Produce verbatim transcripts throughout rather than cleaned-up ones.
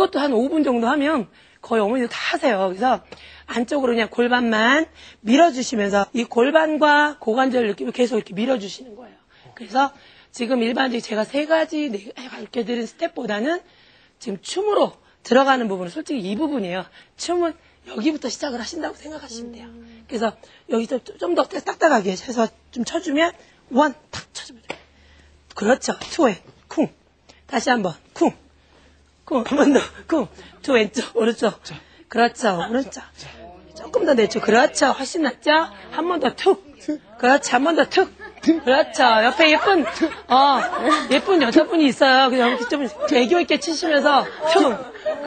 그것도 한 오 분 정도 하면 거의 어머니도 다 하세요. 그래서 안쪽으로 그냥 골반만 밀어주시면서 이 골반과 고관절 느낌을 계속 이렇게 밀어주시는 거예요. 그래서 지금 일반적인 제가 세 가지 가르쳐드린 스텝보다는 지금 춤으로 들어가는 부분은 솔직히 이 부분이에요. 춤은 여기부터 시작을 하신다고 생각하시면 돼요. 그래서 여기서 좀 더 딱딱하게 해서 좀 쳐주면 원, 탁 쳐주면 돼요. 그렇죠. 투에 쿵. 다시 한번 쿵. 쿵. 한 번 더 쿵. 투 왼쪽, 오른쪽. 그렇죠. 오른쪽. 조금 더 내쪽. 그렇죠. 훨씬 낫죠. 한 번 더 툭. 그렇죠. 한 번 더 툭. 그렇죠. 옆에 예쁜, 어, 예쁜 여자분이 있어요. 그냥 좀 애교있게 치시면서, 퉁.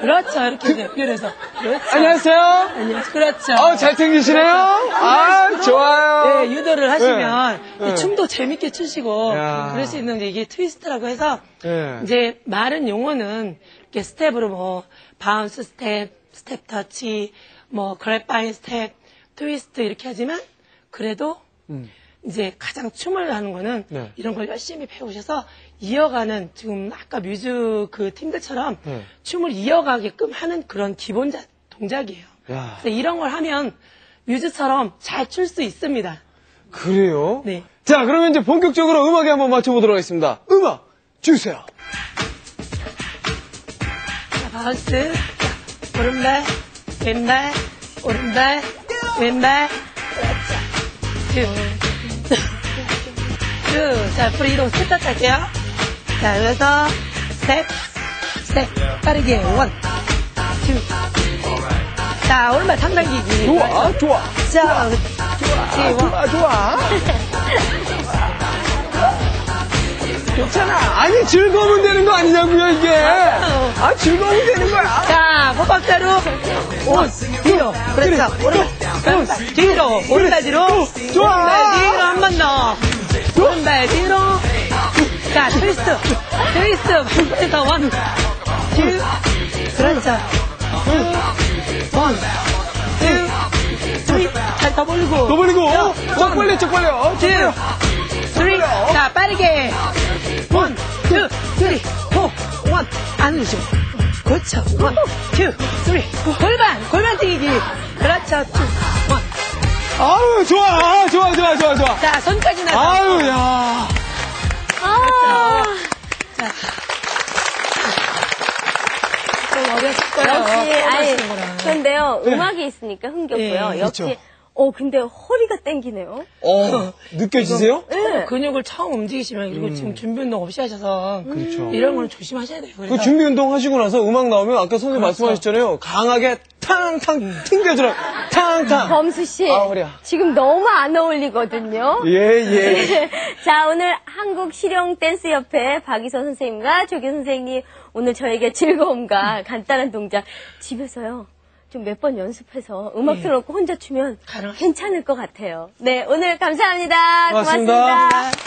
그렇죠. 이렇게 연결해서. 그렇죠. 안녕하세요. 안녕하세요. 그렇죠. 어, 잘생기시네요. 아, 좋아요. 네, 유도를 하시면, 네. 네. 춤도 재밌게 추시고, 야. 그럴 수 있는, 이게 트위스트라고 해서, 네. 이제, 말은 용어는, 이렇게 스텝으로 뭐, 바운스 스텝, 스텝 터치, 뭐, 그랩바인 스텝, 트위스트, 이렇게 하지만, 그래도, 음. 이제 가장 춤을 하는 거는 네. 이런 걸 열심히 배우셔서 이어가는 지금 아까 뮤즈 그 팀들처럼 네. 춤을 이어가게끔 하는 그런 기본 자, 동작이에요. 야. 그래서 이런 걸 하면 뮤즈처럼 잘 출 수 있습니다. 그래요? 네. 자, 그러면 이제 본격적으로 음악에 한번 맞춰보도록 하겠습니다. 음악 주세요. 자, 바운스. 자, 오른발, 왼발, 오른발, 왼발. 그렇죠. 자, 앞으로 이동 스텝 할게요. 자, 여기서 스텝, 스텝, 빠르게 원, 투. 자, 오른발 삼 단계기. 좋아, 좋아. 자, 좋아, 좋아, 좋아. 괜찮아. 아니, 즐거우면 되는 거 아니냐고요, 이게. 아, 즐거우면 되는 거야. 자, 호박자로 원, 뒤로. 그렇죠. 오른발 뒤로, 오른발 뒤로. 좋아. 오른발 뒤로 한 번 더. 오른발 뒤로. 자, 트위스트. 트위스트. 자, 원, 투. 그렇죠. 투, 원, 투, 쓰리. 잘 더 벌리고. 더 벌리고. 쫙 벌려, 쫙 벌려. 투, 쓰리. 자, 빠르게. 원, 투, 쓰리, 포, 원. 안 누르죠. 그렇죠. 원, 투, 쓰리. 골반. 골반 뛰기. 그렇죠. 투, 원. 아유, 좋아, 좋아, 좋아, 좋아, 좋아. 자, 손까지 나가. 아유, 야. 아. 자. 좀 어렸을 거예요. 역시, 아니, 근데요, 네. 음악이 있으니까 흥겹고요. 네, 역시, 그렇죠. 어, 근데 허리가 땡기네요. 어, 느껴지세요? 네. 근육을 처음 움직이시면, 그리고 음. 지금 준비 운동 없이 하셔서, 그렇죠. 이런 걸 조심하셔야 돼요. 그래서. 그 준비 운동 하시고 나서 음악 나오면, 아까 선생님 그렇죠. 말씀하셨잖아요. 강하게 탕탕 튕겨주라. 탕탕. 범수씨, 아, 지금 너무 안 어울리거든요. 예, 예. 자, 오늘 한국 실용댄스협회 박이선 선생님과 조교 선생님, 오늘 저에게 즐거움과 간단한 동작, 집에서요. 좀 몇 번 연습해서 음악 틀어놓고 네. 혼자 추면 가능하죠? 괜찮을 것 같아요. 네, 오늘 감사합니다. 고맙습니다. 고맙습니다.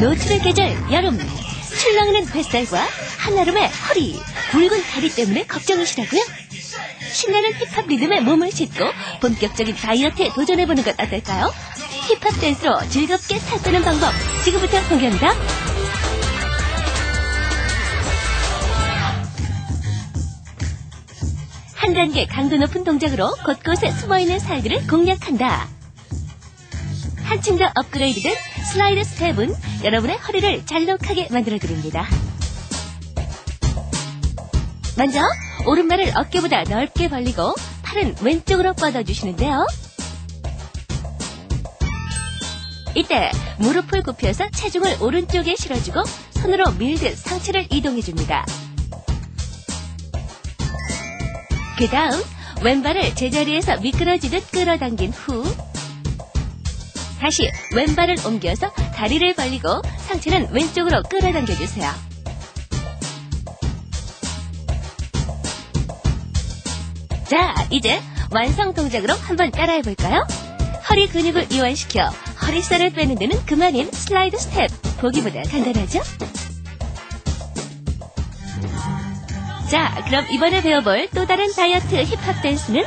노출의 계절 여름, 출렁이는 뱃살과 한여름의 허리, 굵은 다리 때문에 걱정이시라고요? 신나는 힙합 리듬에 몸을 싣고 본격적인 다이어트에 도전해보는 건 어떨까요? 힙합 댄스로 즐겁게 살찌는 방법, 지금부터 공개합니다. 한 단계 강도 높은 동작으로 곳곳에 숨어있는 살들을 공략한다. 한층 더 업그레이드된 슬라이드 스텝은 여러분의 허리를 잘록하게 만들어드립니다. 먼저 오른발을 어깨보다 넓게 벌리고 팔은 왼쪽으로 뻗어주시는데요. 이때 무릎을 굽혀서 체중을 오른쪽에 실어주고 손으로 밀듯 상체를 이동해줍니다. 그 다음 왼발을 제자리에서 미끄러지듯 끌어당긴 후 다시 왼발을 옮겨서 다리를 벌리고 상체는 왼쪽으로 끌어당겨주세요. 자, 이제 완성 동작으로 한번 따라해볼까요? 허리 근육을 이완시켜 허리살을 빼는 데는 그만인 슬라이드 스텝, 보기보다 간단하죠? 자, 그럼 이번에 배워볼 또 다른 다이어트 힙합 댄스는?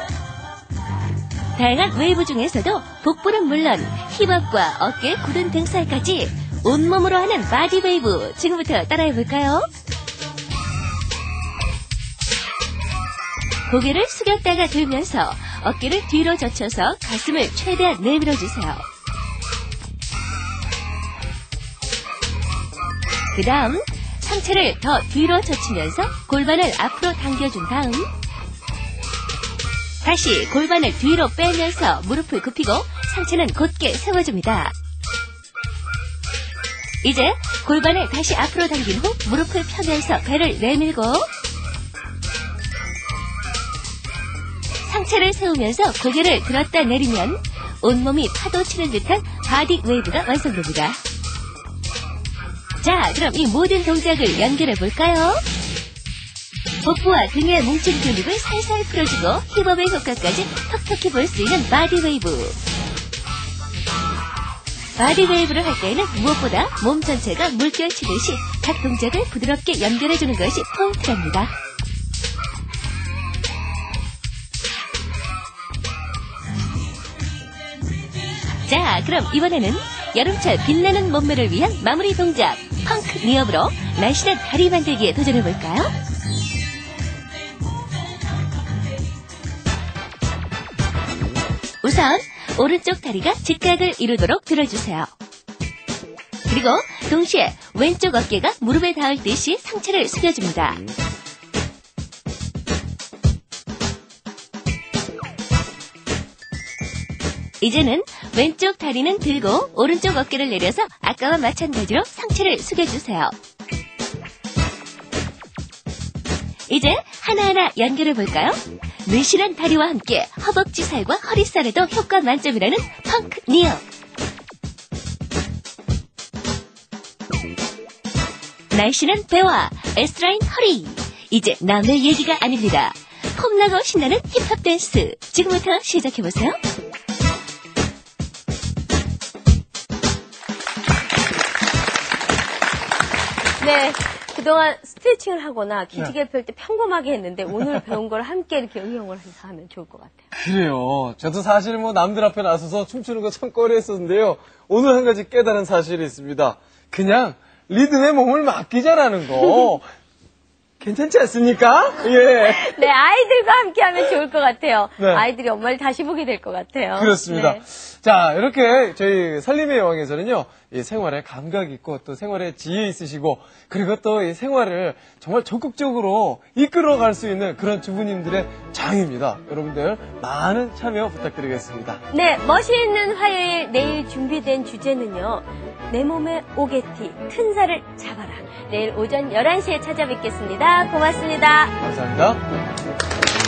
다양한 웨이브 중에서도 복부는 물론 힙업과 어깨, 구른 등살까지 온몸으로 하는 바디 웨이브, 지금부터 따라해볼까요? 고개를 숙였다가 들면서 어깨를 뒤로 젖혀서 가슴을 최대한 내밀어주세요. 그 다음 상체를 더 뒤로 젖히면서 골반을 앞으로 당겨준 다음 다시 골반을 뒤로 빼면서 무릎을 굽히고 상체는 곧게 세워줍니다. 이제 골반을 다시 앞으로 당긴 후 무릎을 펴면서 배를 내밀고 상체를 세우면서 고개를 들었다 내리면 온몸이 파도치는 듯한 바디 웨이브가 완성됩니다. 자, 그럼 이 모든 동작을 연결해볼까요? 복부와 등의 뭉친 근육을 살살 풀어주고 힙업의 효과까지 톡톡히 볼 수 있는 바디 웨이브. 바디 웨이브를 할 때에는 무엇보다 몸 전체가 물결치듯이 각 동작을 부드럽게 연결해주는 것이 포인트랍니다. 자, 그럼 이번에는 여름철 빛나는 몸매를 위한 마무리 동작 펑크 니업으로 날씬한 다리 만들기에 도전해볼까요? 우선 오른쪽 다리가 직각을 이루도록 들어주세요. 그리고 동시에 왼쪽 어깨가 무릎에 닿을 듯이 상체를 숙여줍니다. 이제는 왼쪽 다리는 들고 오른쪽 어깨를 내려서 아까와 마찬가지로 상체를 숙여주세요. 이제 하나하나 연결해볼까요? 늘씬한 다리와 함께 허벅지 살과 허리살에도 효과 만점이라는 펑크 니어. 날씬한 배와 S라인 허리. 이제 남의 얘기가 아닙니다. 폼나고 신나는 힙합 댄스. 지금부터 시작해보세요. 네, 그동안 스트레칭을 하거나 기지개를 펼 때 평범하게 했는데 오늘 배운 걸 함께 이렇게 응용을 해서 하면 좋을 것 같아요. 그래요. 저도 사실 뭐 남들 앞에 나서서 춤추는 거 참 꺼려했었는데요. 오늘 한 가지 깨달은 사실이 있습니다. 그냥 리듬에 몸을 맡기자라는 거. 괜찮지 않습니까? 예. 네, 아이들과 함께 하면 좋을 것 같아요. 네. 아이들이 엄마를 다시 보게 될 것 같아요. 그렇습니다. 네. 자, 이렇게 저희 살림의 여왕에서는요, 이 생활에 감각 있고 또 생활에 지혜 있으시고 그리고 또 이 생활을 정말 적극적으로 이끌어갈 수 있는 그런 주부님들의 장입니다. 여러분들 많은 참여 부탁드리겠습니다. 네, 멋있는 화요일 내일 준비된 주제는요, 내 몸에 오게티, 큰 살을 잡아라. 내일 오전 열한 시에 찾아뵙겠습니다. 고맙습니다. 감사합니다.